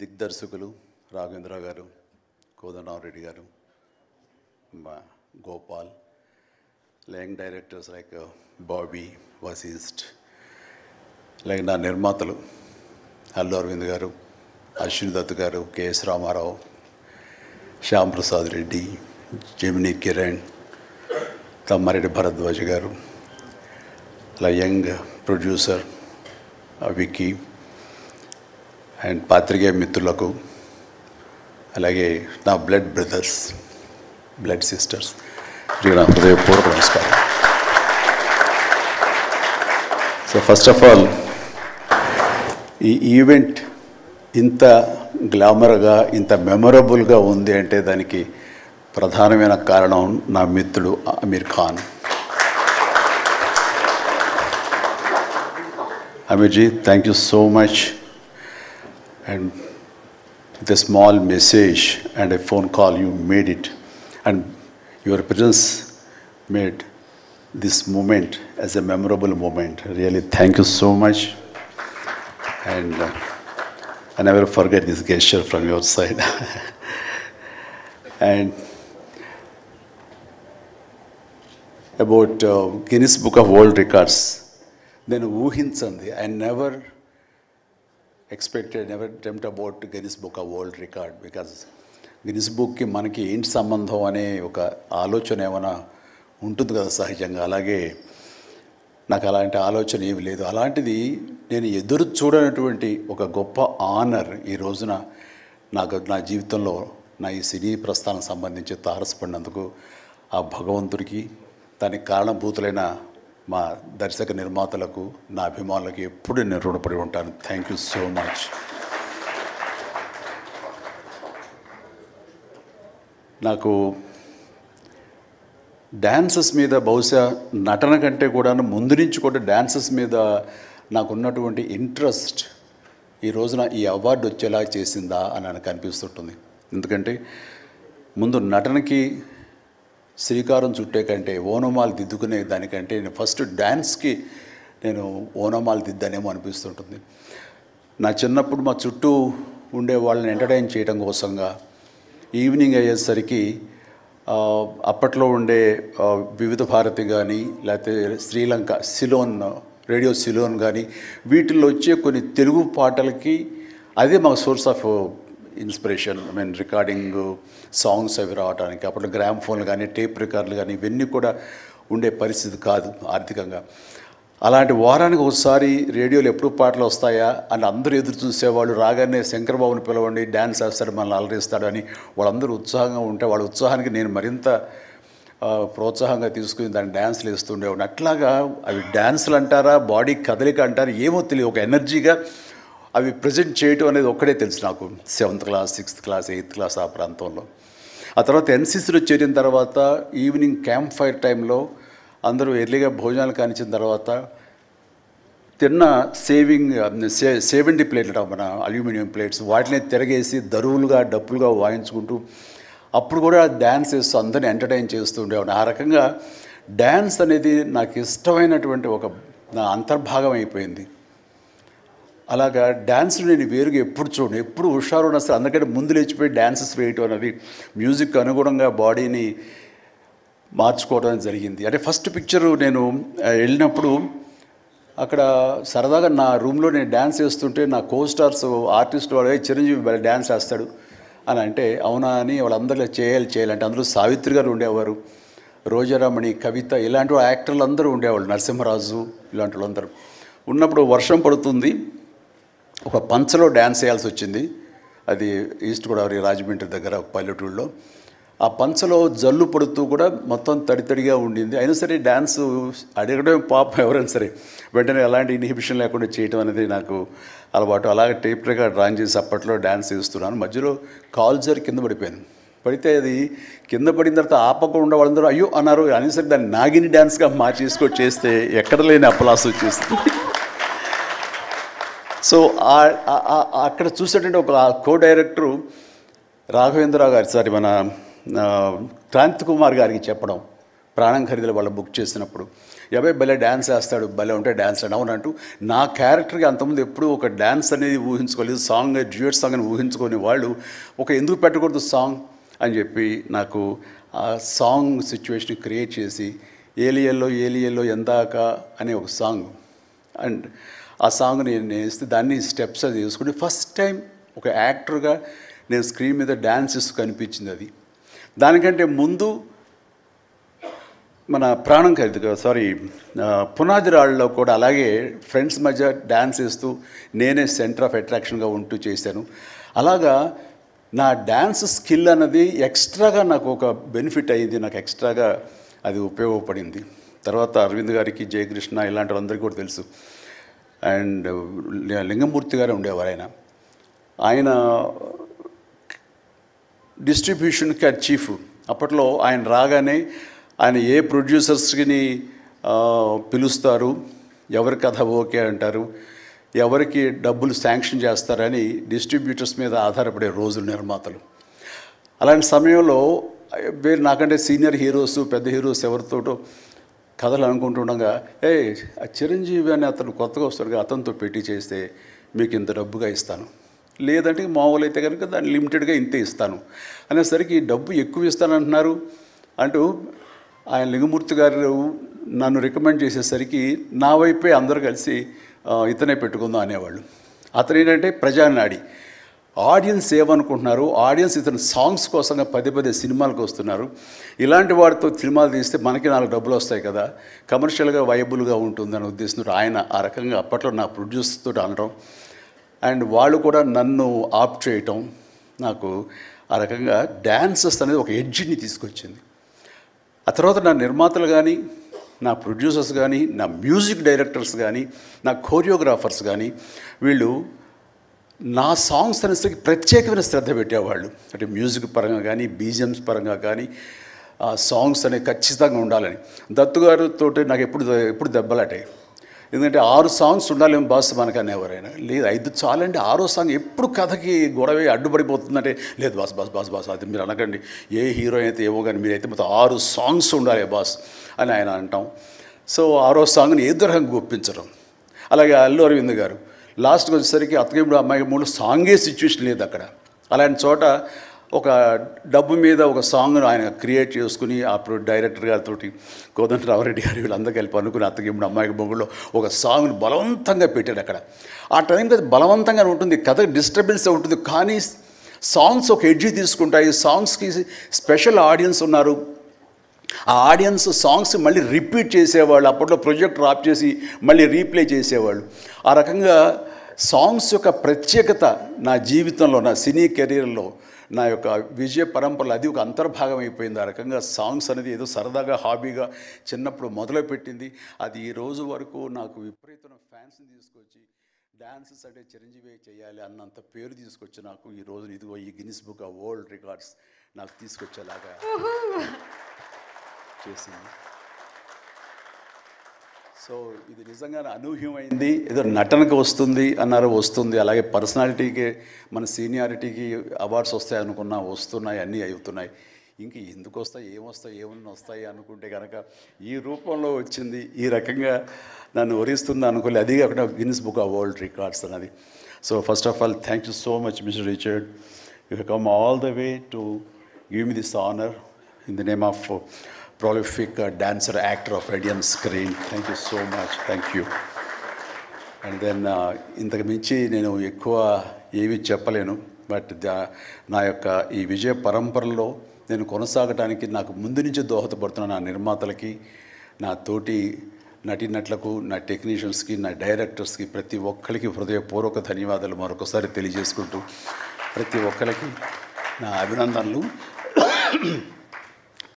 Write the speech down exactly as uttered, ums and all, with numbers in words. దిగ్దర్శకులు రాఘవేంద్ర గారు, కోదండరెడ్డి గారు, గోపాల్, లైంగ్ directors like Bobby, Vashisht, like నా నిర్మాతలు అల్లు అరవింద్ గారు, అశ్విని దత్ గారు, కెఎస్ రామారావు, శ్యామ్ ప్రసాద్ రెడ్డి, జమినీ కిరణ్, తమ్మారెడ్డి భరద్వాజ్ గారు, అలా యంగ్ ప్రొడ్యూసర్ విక్కీ అండ్ పాత్రికేయ మిత్రులకు, అలాగే నా బ్లడ్ బ్రదర్స్, బ్లడ్ సిస్టర్స్, నా హృదయపూర్వక నమస్కారం. సో ఫస్ట్ ఆఫ్ ఆల్ ఈ ఈవెంట్ ఇంత గ్లామర్గా ఇంత మెమొరబుల్గా ఉంది అంటే దానికి ప్రధానమైన కారణం నా మిత్రుడు Aamir Khan. అమీర్జీ, thank you so much. And with a small message and a phone call, you made it, and your presence made this moment as a memorable moment. Really, thank you so much. And uh, I never forget this gesture from your side. And about uh, Guinness Book of World Records, then Uhinchandi, I never. expected, never dreamt about Guinness Book of World Record, because Guinness Book కి మనకి ఏంటి సంబంధం అనే ఒక ఆలోచన ఏమైనా ఉంటుంది కదా సహజంగా. అలాగే నాకు అలాంటి ఆలోచన ఏమి లేదు. అలాంటిది నేను ఎదురు చూడనటువంటి ఒక గొప్ప ఆనర్ ఈ రోజున నాకు నా జీవితంలో నా ఈ సినీ ప్రస్థానం సంబంధించి తారసపడినందుకు ఆ భగవంతుడికి, దానికి కారణభూతులైన మా దర్శక నిర్మాతలకు, నా అభిమానులకు ఎప్పుడు నేను రుణపడి ఉంటాను. Thank you so much. నాకు డ్యాన్సెస్ మీద, బహుశా నటన కంటే కూడా ముందు నుంచి కూడా డ్యాన్సెస్ మీద నాకున్నటువంటి ఇంట్రెస్ట్ ఈ రోజున ఈ అవార్డు వచ్చేలా చేసిందా అని నాకు అనిపిస్తుంటుంది. ఎందుకంటే ముందు నటనకి శ్రీకారం చుట్టే కంటే, ఓనమాలు దిద్దుకునే దానికంటే నేను ఫస్ట్ డ్యాన్స్కి నేను ఓనమాలు దిద్దానేమో అనిపిస్తుంటుంది. నా చిన్నప్పుడు మా చుట్టూ ఉండే వాళ్ళని ఎంటర్టైన్ చేయడం కోసంగా ఈవినింగ్ అయ్యేసరికి అప్పట్లో ఉండే వివిధ భారతి కానీ, లేకపోతే శ్రీలంక సిలోన్ రేడియో సిలోన్ కానీ, వీటిల్లో వచ్చే కొన్ని తెలుగు పాటలకి అదే మా source of inspiration. I mean recording songs అవి రావడానికి అప్పుడు గ్రామ్ ఫోన్లు కానీ టేప్ రికార్డులు కానీ ఇవన్నీ కూడా ఉండే పరిస్థితి కాదు ఆర్థికంగా. అలాంటి వారానికి ఒకసారి రేడియోలు ఎప్పుడు పాటలు వస్తాయా అని అందరూ ఎదురు చూసేవాళ్ళు. రాగానే శంకర్బాబుని పిలవండి, డ్యాన్స్ వేస్తాడు, మనల్ని అలరిస్తాడు అని వాళ్ళందరూ ఉత్సాహంగా ఉంటే వాళ్ళ ఉత్సాహానికి నేను మరింత ప్రోత్సాహంగా తీసుకుని దాన్ని డ్యాన్స్లు వేస్తుండేవాడిని. అట్లాగా అవి డ్యాన్స్లు అంటారా, బాడీ కదలిక అంటారా, ఏమో తెలియదు, ఒక ఎనర్జీగా అవి ప్రజెంట్ చేయటం అనేది ఒక్కడే తెలుసు నాకు, seventh class, sixth class, eighth class ఆ ప్రాంతంలో. ఆ తర్వాత ఎన్సీసీలో చేరిన తర్వాత ఈవినింగ్ క్యాంప్ ఫైర్ టైంలో అందరూ ఎర్లీగా భోజనాలు కానిచ్చిన తర్వాత తిన్న సేవింగ్ సే సేవెంటీ ప్లేట్లు మన అల్యూమినియం ప్లేట్స్, వాటిని తిరగేసి దరువులుగా డప్పులుగా వాయించుకుంటూ అప్పుడు కూడా డ్యాన్స్ చేస్తూ అందరినీ ఎంటర్టైన్ చేస్తూ ఉండేవాడిని. ఆ రకంగా డ్యాన్స్ అనేది నాకు ఇష్టమైనటువంటి ఒక నా అంతర్భాగం అయిపోయింది. అలాగా డ్యాన్స్లు నేను వేరుగా ఎప్పుడు చూడను, ఎప్పుడు హుషారు ఉన్నా సరే అందుకంటే ముందు లేచిపోయి డ్యాన్సెస్ వేయటం అనేది, మ్యూజిక్ అనుగుణంగా బాడీని మార్చుకోవడం జరిగింది. అంటే ఫస్ట్ పిక్చరు నేను వెళ్ళినప్పుడు అక్కడ సరదాగా నా రూమ్లో నేను డ్యాన్స్ వేస్తుంటే నా కో స్టార్స్ ఆర్టిస్ట్ వాళ్ళే, చిరంజీవి డ్యాన్స్ వేస్తాడు అని అంటే అవునా అని వాళ్ళందరూ చేయాలి చేయాలంటే అందరూ సావిత్రి గారు ఉండేవారు, రోజారామణి, కవిత, ఇలాంటి యాక్టర్లు అందరూ ఉండేవాళ్ళు, నరసింహరాజు, ఇలాంటి వాళ్ళందరూ ఉన్నప్పుడు వర్షం పడుతుంది. ఒక పంచలో డ్యాన్స్ వేయాల్సి వచ్చింది. అది ఈస్ట్ గోదావరి రాజమండ్రి దగ్గర ఒక పల్లెటూళ్ళలో. ఆ పంచలో జల్లు పడుతూ కూడా మొత్తం తడితడిగా ఉండింది. అయినా సరే డ్యాన్స్ అడగడం పాపం ఎవరైనా సరే వెంటనే ఎలాంటి ఇన్హిబిషన్ లేకుండా చేయటం అనేది నాకు అలవాటు. అలాగే టేప్ రికార్డ్ రాన్ చేసి అప్పట్లో డ్యాన్స్ వేస్తున్నాను. మధ్యలో కాల్జర్ కింద పడిపోయాను. పడితే అది కింద పడిన తర్వాత ఆపకుండా వాళ్ళందరూ అయ్యో అన్నారు. అయినా సరే దాన్ని నాగిని డ్యాన్స్గా మార్చేసుకొని చేస్తే ఎక్కడ లేని అప్లాస్ వచ్చేస్తుంది. సో అక్కడ చూసేటంటే ఒక కో డైరెక్టరు రాఘవేంద్ర గారు, సారీ మన క్రాంతి కుమార్ గారికి చెప్పడం, ప్రాణం ఖరీదులు వాళ్ళు బుక్ చేసినప్పుడు యాభై భలే డ్యాన్స్ వేస్తాడు, భలే ఉంటే డ్యాన్స్ అని అవునంటూ నా క్యారెక్టర్కి అంతకుముందు ఎప్పుడూ ఒక డ్యాన్స్ అనేది ఊహించుకోలేదు, సాంగ్ డ్యూయట్ సాంగ్ అని ఊహించుకొని వాళ్ళు ఒక ఎందుకు పెట్టకూడదు సాంగ్ అని చెప్పి నాకు ఆ సాంగ్ సిచ్యువేషన్ క్రియేట్ చేసి ఏలియల్లో ఏలియల్లో ఎందాక అనే ఒక సాంగ్ అండ్ ఆ సాంగ్ నేను వేస్తే దాన్ని స్టెప్స్ అది వేసుకుని ఫస్ట్ టైం ఒక యాక్టర్గా నేను స్క్రీన్ మీద డ్యాన్స్ ఇస్తూ కనిపించింది. అది దానికంటే ముందు మన ప్రాణం ఖరీదు సారీ పునాది రాళ్ళలో కూడా అలాగే ఫ్రెండ్స్ మధ్య డ్యాన్స్ వేస్తూ నేనే సెంటర్ ఆఫ్ అట్రాక్షన్గా ఉంటూ చేశాను. అలాగా నా డ్యాన్స్ స్కిల్ అన్నది ఎక్స్ట్రాగా నాకు ఒక బెనిఫిట్ అయ్యింది, నాకు ఎక్స్ట్రాగా అది ఉపయోగపడింది. తర్వాత అరవింద్ గారికి, జయకృష్ణ ఇలాంటి వాళ్ళందరికీ కూడా తెలుసు. అండ్ లింగమూర్తి గారు ఉండేవారు, ఆయన ఆయన డిస్ట్రిబ్యూషన్కి అది చీఫ్. అప్పట్లో ఆయన రాగానే ఆయన ఏ ప్రొడ్యూసర్స్ని పిలుస్తారు, ఎవరి కథ ఓకే అంటారు, ఎవరికి డబ్బులు శాంక్షన్ చేస్తారని డిస్ట్రిబ్యూటర్స్ మీద ఆధారపడే రోజులు నిర్మాతలు. అలాంటి సమయంలో వేరు నాకంటే సీనియర్ హీరోస్, పెద్ద హీరోస్ ఎవరితోటో కథలు అనుకుంటుండగా ఏ చిరంజీవి అని అతను కొత్తగా వస్తాడుగా అతనితో పెట్టి చేస్తే మీకు ఇంత డబ్బుగా ఇస్తాను, లేదంటే మామూలు అయితే కనుక దాన్ని లిమిటెడ్గా ఇంతే ఇస్తాను అనేసరికి డబ్బు ఎక్కువ ఇస్తానంటున్నారు అంటూ ఆయన లింగమూర్తి గారు నన్ను రికమెండ్ చేసేసరికి నా వైపే అందరూ కలిసి ఇతనే పెట్టుకుందాం అనేవాళ్ళు. అతను ఏంటంటే ప్రజానాడి, ఆడియన్స్ ఏమనుకుంటున్నారు, ఆడియన్స్ ఇతను సాంగ్స్ కోసంగా పదే పదే సినిమాలకు వస్తున్నారు, ఇలాంటి వాటితో సినిమాలు తీస్తే మనకి నాలుగు డబ్బులు వస్తాయి కదా, కమర్షియల్గా వైయబుల్గా ఉంటుందని ఉద్దేశంతో ఆయన ఆ రకంగా అప్పట్లో నా ప్రొడ్యూసర్తో అనడం అండ్ వాళ్ళు కూడా నన్ను ఆప్ చేయటం నాకు ఆ రకంగా డ్యాన్సెస్ అనేది ఒక ఎడ్జిని తీసుకొచ్చింది. ఆ తర్వాత నా నిర్మాతలు కానీ, నా ప్రొడ్యూసర్స్ కానీ, నా మ్యూజిక్ డైరెక్టర్స్ కానీ, నా కోరియోగ్రాఫర్స్ కానీ వీళ్ళు నా సాంగ్స్ అనేసరికి ప్రత్యేకమైన శ్రద్ధ పెట్టేవాళ్ళు. అంటే మ్యూజిక్ పరంగా కానీ, బీజిఎమ్స్ పరంగా కానీ, సాంగ్స్ అనేవి ఖచ్చితంగా ఉండాలని. దత్తు గారితో నాకు ఎప్పుడు ఎప్పుడు దెబ్బలాటాయి, ఎందుకంటే ఆరు సాంగ్స్ ఉండాలేమో బాస్ మనకు అనేవారు. ఆయన లేదు ఐదు చాలండి, ఆరో సాంగ్ ఎప్పుడు కథకి గొడవ అడ్డుపడిపోతుందంటే లేదు బాస్ బాస్ బాస్ బాస్ అది మీరు అనకండి, ఏ హీరో అయితే ఏవో కానీ మీరైతే మొత్తం ఆరు సాంగ్స్ ఉండాలి బాస్ అని ఆయన అంటాం. సో ఆరో సాంగ్ని ఏదో రకంగా ఒప్పించడం. అలాగే అల్లు అరవింద్ గారు లాస్ట్కి వచ్చేసరికి అత్తకేముడు అమ్మాయి మూడు సాంగే సిచ్యువేషన్ లేదు అక్కడ. అలాంటి చోట ఒక డబ్బు మీద ఒక సాంగ్ను ఆయన క్రియేట్ చేసుకుని అప్పుడు డైరెక్టర్ గారితో కోదండరామరెడ్డి గారు వీళ్ళందరూ కలిపి అనుకుని అత్తకేముడు అమ్మాయికి మొగుడులో ఒక సాంగ్ను బలవంతంగా పెట్టాడు. అక్కడ ఆ టైంకి అది బలవంతంగా ఉంటుంది, కథకు డిస్టర్బెన్స్ ఉంటుంది, కానీ సాంగ్స్ ఒక ఎడ్జి తీసుకుంటాయి, సాంగ్స్కి స్పెషల్ ఆడియన్స్ ఉన్నారు, ఆ ఆడియన్స్ సాంగ్స్ మళ్ళీ రిపీట్ చేసేవాళ్ళు. అప్పట్లో ప్రొజెక్టర్ ఆప్ చేసి మళ్ళీ రీప్లే చేసేవాళ్ళు. ఆ రకంగా సాంగ్స్ యొక్క ప్రత్యేకత నా జీవితంలో, నా సినీ కెరీర్లో, నా యొక్క విజయ పరంపరలో అది ఒక అంతర్భాగం అయిపోయింది. ఆ రకంగా సాంగ్స్ అనేది ఏదో సరదాగా హాబీగా చిన్నప్పుడు మొదలుపెట్టింది, అది ఈ రోజు వరకు నాకు విపరీతమైన ఫ్యాన్స్ని తీసుకొచ్చి డ్యాన్సెస్ అంటే చిరంజీవి చేయాలి అన్నంత పేరు తీసుకొచ్చి నాకు ఈ రోజు ఇదిగో ఈ Guinness book of world records నాకు తీసుకొచ్చేలాగా చేసింది. సో ఇది నిజంగా అనూహ్యమైంది. ఏదో నటనకు వస్తుంది అన్నారు, వస్తుంది. అలాగే పర్సనాలిటీకి మన సీనియారిటీకి అవార్డ్స్ వస్తాయి అనుకున్నా, వస్తున్నాయి, అన్నీ అవుతున్నాయి. ఇంక ఎందుకు వస్తాయి, ఏమొస్తాయి, ఏమన్నా వస్తాయి అనుకుంటే కనుక ఈ రూపంలో వచ్చింది, ఈ రకంగా నన్ను వరిస్తుంది అనుకోలేదు. అది కాకుండా Guinness book of world records అన్నది. So first of all thank you so much mister Richard, you have come all the way to give me this honour in the name of prolific uh, dancer, actor of Indian screen. Thank you so much. Thank you. And then ఇంతకు మించి నేను ఎక్కువ ఏమీ చెప్పలేను. But నా యొక్క ఈ విజయ పరంపరలో నేను కొనసాగడానికి నాకు ముందు నుంచి దోహదపడుతున్న నా నిర్మాతలకి, నా తోటి నటీనటులకు, నా టెక్నీషియన్స్కి, నా డైరెక్టర్స్కి ప్రతి ఒక్కరికి హృదయపూర్వక ధన్యవాదాలు మరొకసారి తెలియజేసుకుంటూ ప్రతి ఒక్కరికి నా అభినందనలు.